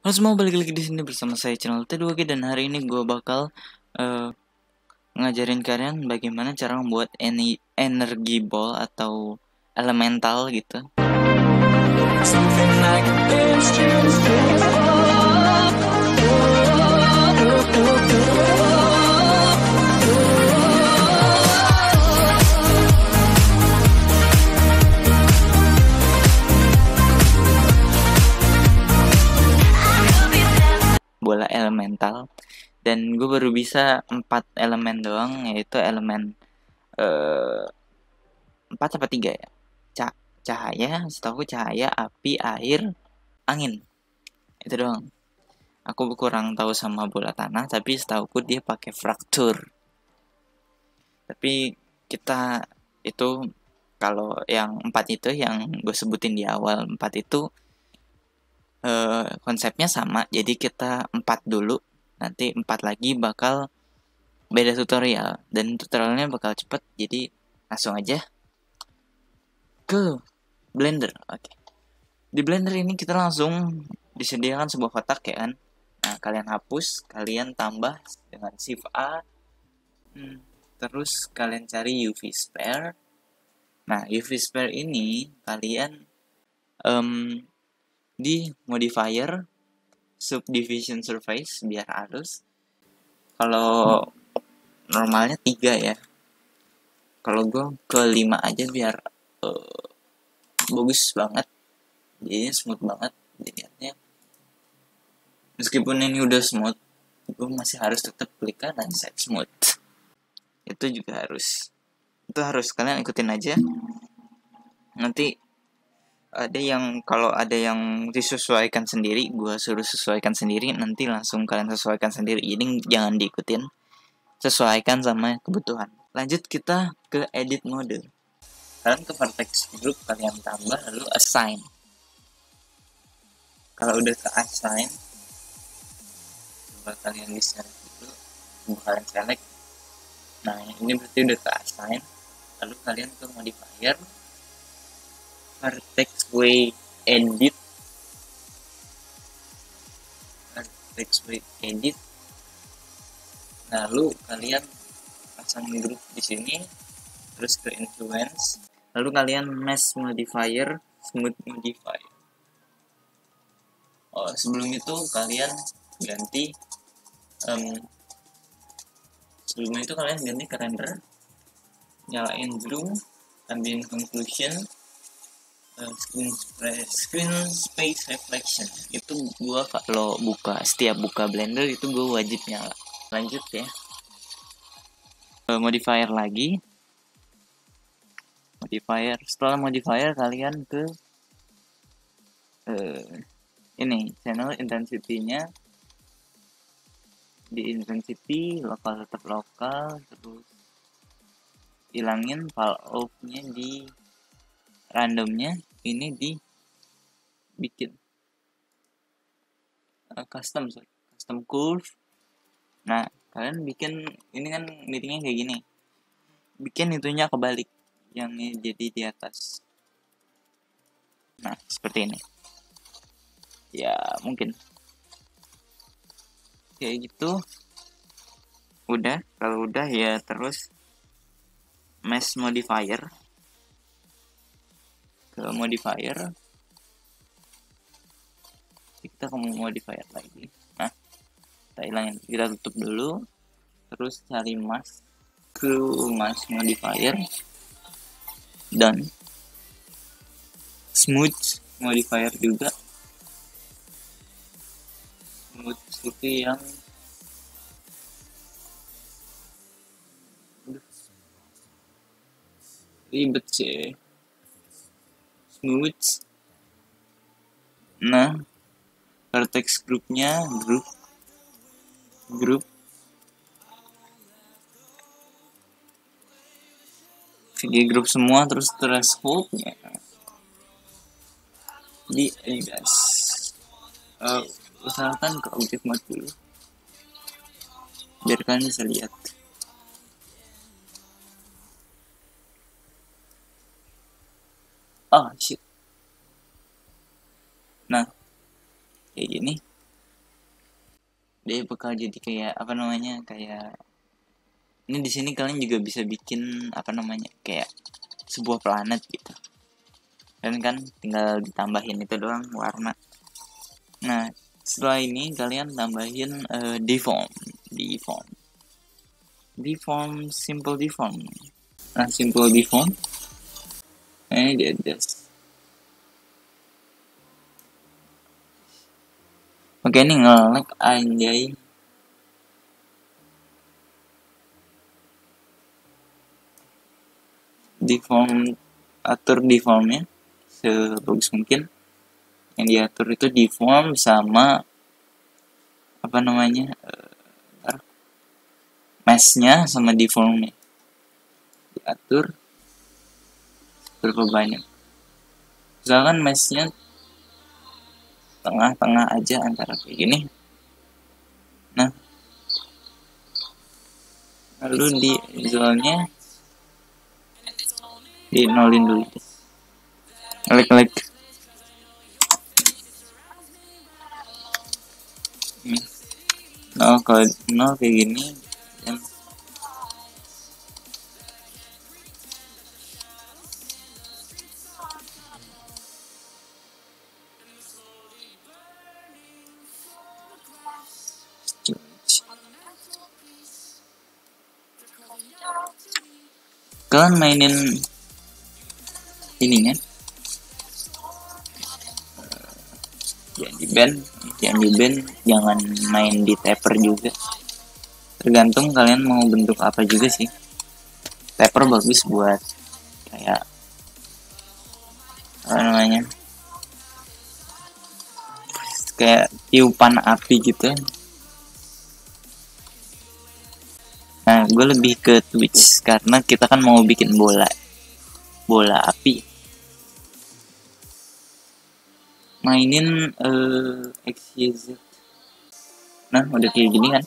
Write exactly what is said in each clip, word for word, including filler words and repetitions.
Halo semua, balik lagi di sini bersama saya channel T two G, dan hari ini gue bakal uh, ngajarin kalian bagaimana cara membuat energy ball atau elemental gitu. Bola elemental, dan gue baru bisa empat elemen doang, yaitu elemen uh, empat apa tiga ya, Ca cahaya, setahu cahaya, api, air, angin, itu doang. Aku kurang tahu sama bola tanah, tapi setahuku dia pakai fraktur. Tapi kita itu kalau yang empat itu yang gue sebutin di awal, empat itu Uh, konsepnya sama, jadi kita empat dulu, nanti empat lagi bakal beda tutorial, dan tutorialnya bakal cepet, jadi langsung aja ke Blender. Oke, okay. Di Blender ini kita langsung disediakan sebuah kotak ya kan. Nah, kalian hapus, kalian tambah dengan Shift A, hmm, terus kalian cari U V Sphere. Nah, U V Sphere ini kalian um, di modifier subdivision surface biar halus. Kalau normalnya tiga ya, kalau gue ke lima aja biar uh, bagus banget, jadinya smooth banget dilihatnya. Meskipun ini udah smooth, gue masih harus tetap klik kanan set smooth, itu juga harus itu harus kalian ikutin aja. Nanti ada yang kalau ada yang disesuaikan sendiri, gua suruh sesuaikan sendiri, nanti langsung kalian sesuaikan sendiri. Ini jangan diikutin, sesuaikan sama kebutuhan. Lanjut kita ke edit mode. Kalian ke vertex group, kalian tambah lalu assign. Kalau udah ke assign, coba kalian select dulu, coba kalian select. Nah, ini berarti udah ke assign. Lalu kalian ke modifier, vertex way edit, vertex way edit, lalu kalian pasang group di sini, terus ke influence, lalu kalian mesh modifier, smooth modifier. Oh, sebelum itu kalian ganti, um, sebelum itu kalian ganti ke render, nyalain bloom, ambilin conclusion, Screen, screen space reflection. Itu gua kalau buka, setiap buka Blender itu gua wajib nyala. Lanjut ya, modifier lagi, modifier. Setelah modifier kalian ke uh, ini channel intensity-nya, di intensity lokal tetap lokal, terus hilangin fallout-nya di randomnya. Ini di bikin uh, custom custom curve. Nah, kalian bikin ini kan miringnya kayak gini, bikin itunya kebalik, yang jadi di atas. Nah, seperti ini ya, mungkin kayak gitu. Udah, kalau udah ya terus mesh modifier, ke modifier, kita ke modifier lagi. Nah, kita hilangin, kita tutup dulu, terus cari mask, ke mask modifier, dan smooth modifier juga, smooth seperti yang ribet sih, smooth. Nah, vertex groupnya, group group video grup semua, terus thresholdnya di guys, uh, usahakan ke objek mode dulu biar kalian bisa lihat. Oh shit. Nah, kayak gini, dia bakal jadi kayak apa namanya, kayak ini. Di sini kalian juga bisa bikin apa namanya, kayak sebuah planet gitu. Dan kan tinggal ditambahin itu doang warna. Nah, setelah ini kalian tambahin uh, deform, deform, deform, simple deform. Nah, simple deform. Ini di adjust. Oke, ini nge-lag anjay. Deform, atur deformnya sebagus mungkin. Yang diatur itu deform sama apa namanya, uh, mesh-nya sama deformnya diatur berapa banyak. Misalkan mesh-nya tengah-tengah aja antara kayak gini. Nah, lalu di zone-nya di nolin dulu. Klik-klik. Nol kalau nol kayak gini. Kalian mainin ini kan, jangan di band, jangan di band, jangan main di taper juga. Tergantung kalian mau bentuk apa juga sih. Taper bagus buat kayak apa namanya, kayak tiupan api gitu. Nah, gue lebih ke Twitch karena kita kan mau bikin bola, bola api. Mainin uh, X Y Z. Nah, udah kayak gini kan.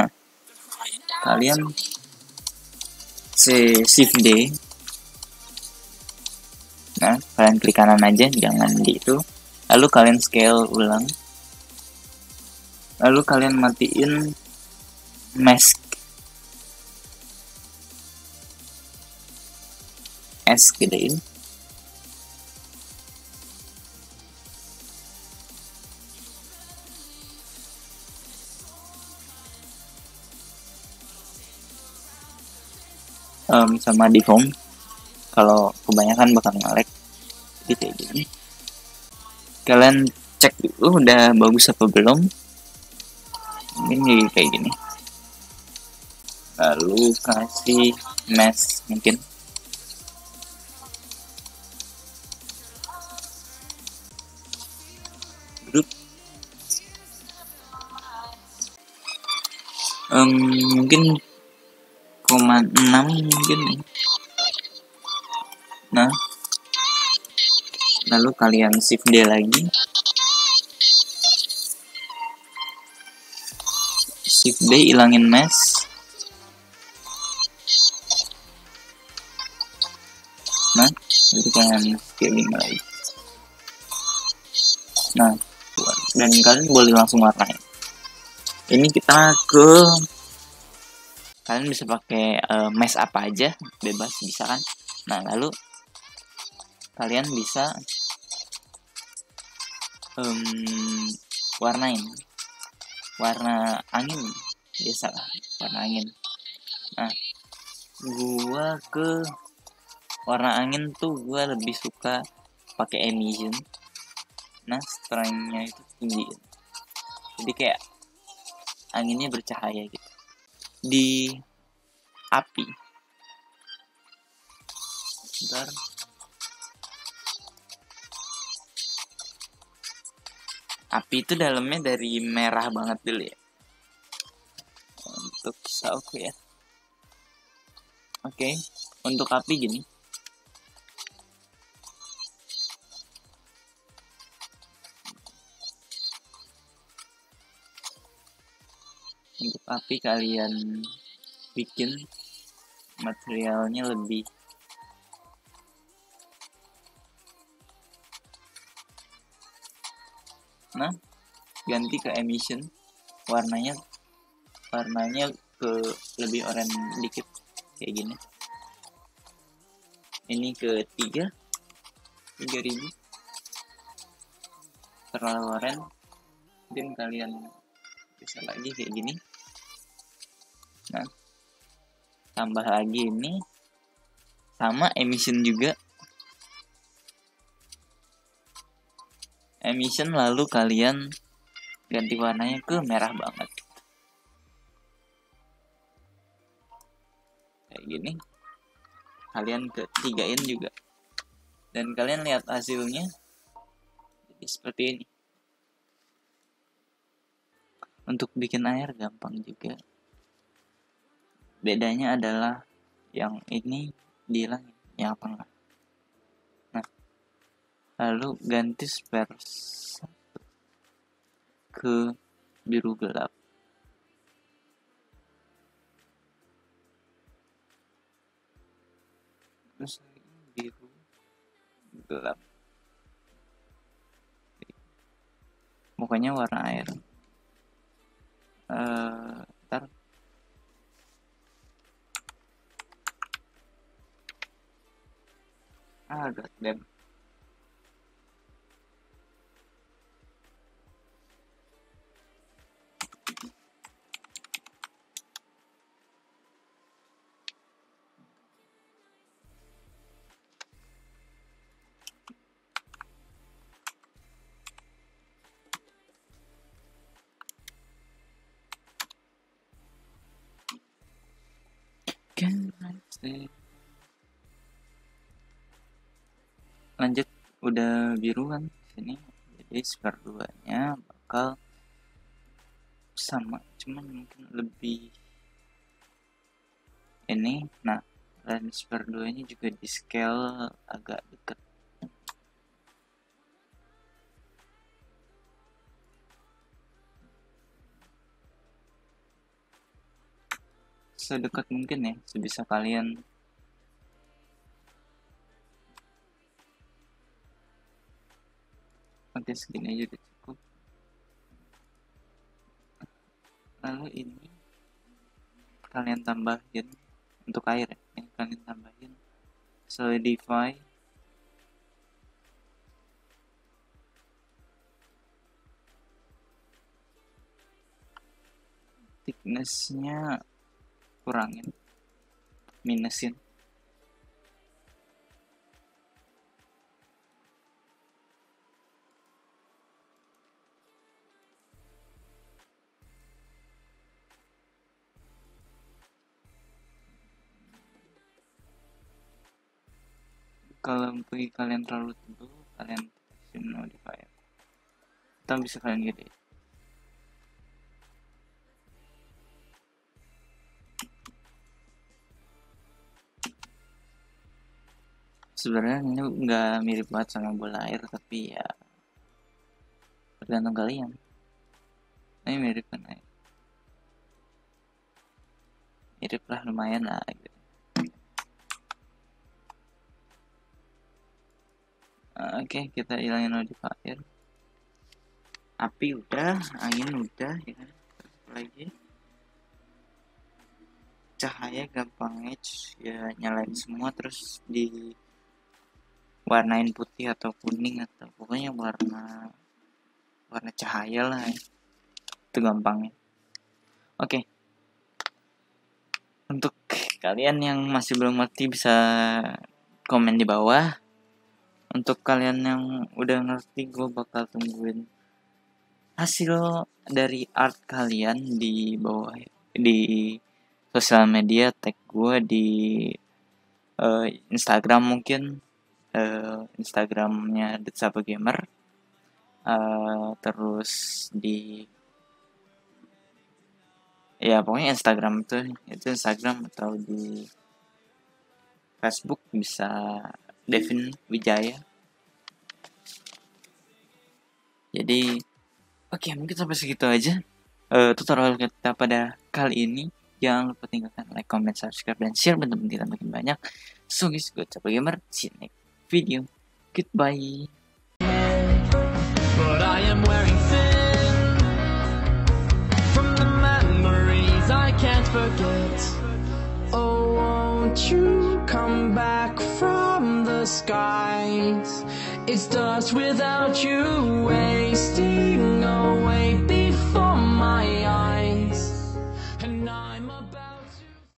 Nah, kalian Shift D. Nah, kalian klik kanan aja, jangan di itu. Lalu kalian scale ulang. Lalu kalian matiin mask, S gedein. Um, sama deform, kalau kebanyakan bakal nge-lag. Jadi kayak gini, kalian cek dulu udah bagus apa belum. Ini kayak gini, lalu kasih mesh mungkin. Group. Um, mungkin koma enam mungkin. Nah, lalu kalian shift D lagi. Shift D, ilangin mesh. Nah, jadi kalian scaling lagi. Nah, dan kalian boleh langsung warnain. Ini kita ke, kalian bisa pakai uh, mesh apa aja, bebas bisa kan. Nah, lalu kalian bisa um, warnain warna angin, biasa lah warna angin. Nah, gua ke warna angin tuh gue lebih suka pakai emission. Nah, strength-nya itu tinggi, jadi kayak anginnya bercahaya gitu di api. Bentar. Api itu dalamnya dari merah banget dulu ya, untuk sauk ya. Oke, okay. Untuk api gini. Untuk api kalian bikin materialnya lebih warna, ganti ke emission, warnanya warnanya ke lebih oranye dikit kayak gini. Ini ke tiga tiga ribu, terlalu oranye. Mungkin kalian bisa lagi kayak gini. Nah, tambah lagi ini sama emission juga. Emission, lalu kalian ganti warnanya ke merah banget kayak gini. Kalian ketigain juga, dan kalian lihat hasilnya jadi seperti ini. Untuk bikin air gampang juga, bedanya adalah yang ini di langit, yang tengah. Lalu ganti spare satu ke biru gelap. Terus biru gelap. Mukanya warna air. Uh, ntar. Ah, god damn. Lanjut, udah biru kan sini, jadi spare duanya bakal sama, cuman mungkin lebih ini. Nah, dan spare duanya juga di scale agak dekat. Sedekat mungkin ya, sebisa kalian. Oke, segini aja udah cukup. Lalu ini kalian tambahin untuk air ya. Ini kalian tambahin solidify thicknessnya, kurangin, minusin. Kalau kalian terlalu tebal, kalian terusin modifier atau bisa kalian gede. Sebenarnya ini nggak mirip banget sama bola air, tapi ya tergantung kalian. Ini mirip kan air, mirip lah, lumayan lah gitu. Oke, okay, kita hilangin modifier. Api udah, angin udah ya. Terus lagi cahaya gampang edge ya, nyalain semua terus di warnain putih atau kuning atau pokoknya warna warna cahaya lah ya. Itu gampangnya. Oke, okay. Untuk kalian yang masih belum ngerti bisa komen di bawah. Untuk kalian yang udah ngerti, gue bakal tungguin hasil dari art kalian di bawah di sosial media. Tag gue di uh, Instagram mungkin. Uh, Instagramnya thetablogamer, uh, terus di ya pokoknya Instagram tuh itu Instagram, atau di Facebook bisa Devin Wijaya. Jadi oke, okay, mungkin sampai segitu aja uh, tutorial kita pada kali ini. Jangan lupa tinggalkan like, comment, subscribe, dan share bentuk kita makin banyak. So guys, gue Thetablogamer, see you next video. Goodbye. But I am wearing can't forget. Oh, won't you come back from the skies? It's dust without you wasting away.